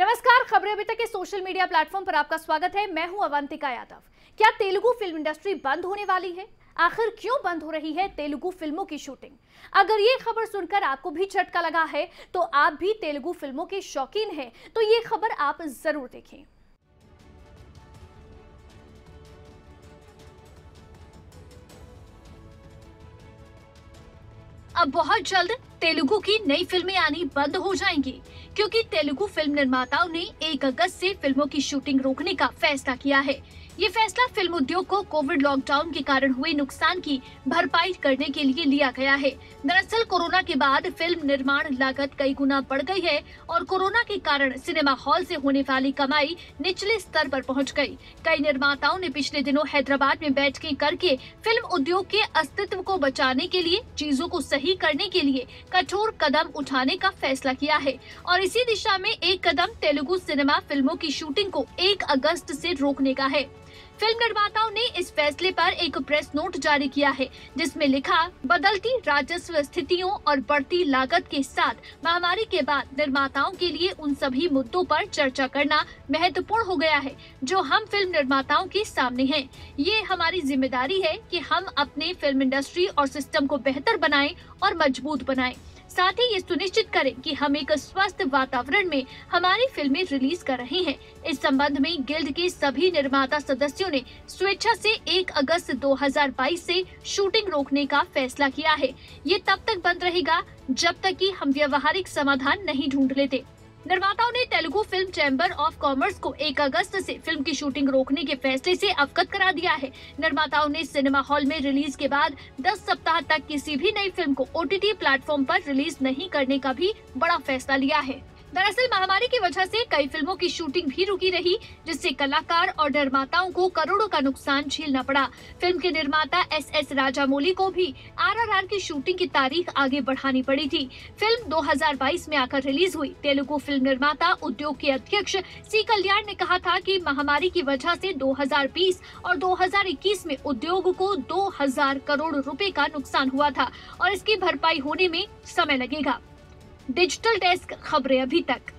नमस्कार, खबरें अभी तक के सोशल मीडिया प्लेटफॉर्म पर आपका स्वागत है। मैं हूं अवंतिका यादव। क्या तेलुगु फिल्म इंडस्ट्री बंद होने वाली है? आखिर क्यों बंद हो रही है तेलुगु फिल्मों की शूटिंग? अगर ये खबर सुनकर आपको भी झटका लगा है तो आप भी तेलुगु फिल्मों के शौकीन हैं तो ये खबर आप जरूर देखें। अब बहुत जल्द तेलुगु की नई फिल्में आनी बंद हो जाएंगी क्योंकि तेलुगु फिल्म निर्माताओं ने 1 अगस्त से फिल्मों की शूटिंग रोकने का फैसला किया है। ये फैसला फिल्म उद्योग को कोविड लॉकडाउन के कारण हुए नुकसान की भरपाई करने के लिए लिया गया है। दरअसल कोरोना के बाद फिल्म निर्माण लागत कई गुना बढ़ गई है और कोरोना के कारण सिनेमा हॉल से होने वाली कमाई निचले स्तर पर पहुंच गई। कई निर्माताओं ने पिछले दिनों हैदराबाद में बैठकें करके फिल्म उद्योग के अस्तित्व को बचाने के लिए, चीजों को सही करने के लिए कठोर कदम उठाने का फैसला किया है और इसी दिशा में एक कदम तेलुगु सिनेमा फिल्मों की शूटिंग को 1 अगस्त से रोकने का है। फिल्म निर्माताओं ने इस फैसले पर एक प्रेस नोट जारी किया है जिसमें लिखा, बदलती राजस्व स्थितियों और बढ़ती लागत के साथ महामारी के बाद निर्माताओं के लिए उन सभी मुद्दों पर चर्चा करना महत्वपूर्ण हो गया है जो हम फिल्म निर्माताओं के सामने हैं। ये हमारी जिम्मेदारी है कि हम अपने फिल्म इंडस्ट्री और सिस्टम को बेहतर बनाएं और मजबूत बनाएं, साथ ही ये सुनिश्चित करें कि हम एक स्वस्थ वातावरण में हमारी फिल्में रिलीज कर रहे हैं। इस संबंध में गिल्ड के सभी निर्माता सदस्यों ने स्वेच्छा से 1 अगस्त 2022 से शूटिंग रोकने का फैसला किया है। ये तब तक बंद रहेगा जब तक कि हम व्यवहारिक समाधान नहीं ढूंढ लेते। निर्माताओं ने Telugu film chamber of commerce को 1 अगस्त से फिल्म की शूटिंग रोकने के फैसले से अवगत करा दिया है। निर्माताओं ने सिनेमा हॉल में रिलीज के बाद 10 सप्ताह तक किसी भी नई फिल्म को OTT प्लेटफॉर्म पर रिलीज नहीं करने का भी बड़ा फैसला लिया है। दरअसल महामारी की वजह से कई फिल्मों की शूटिंग भी रुकी रही जिससे कलाकार और निर्माताओं को करोड़ों का नुकसान झेलना पड़ा। फिल्म के निर्माता SS राजामोली को भी RRR की शूटिंग की तारीख आगे बढ़ानी पड़ी थी। फिल्म 2022 में आकर रिलीज हुई। तेलुगु फिल्म निर्माता उद्योग के अध्यक्ष C कल्याण ने कहा था कि महामारी की वजह से 2020 और 2021 में उद्योग को 2000 करोड़ रुपए का नुकसान हुआ था और इसकी भरपाई होने में समय लगेगा। डिजिटल डेस्क, खबरें अभी तक।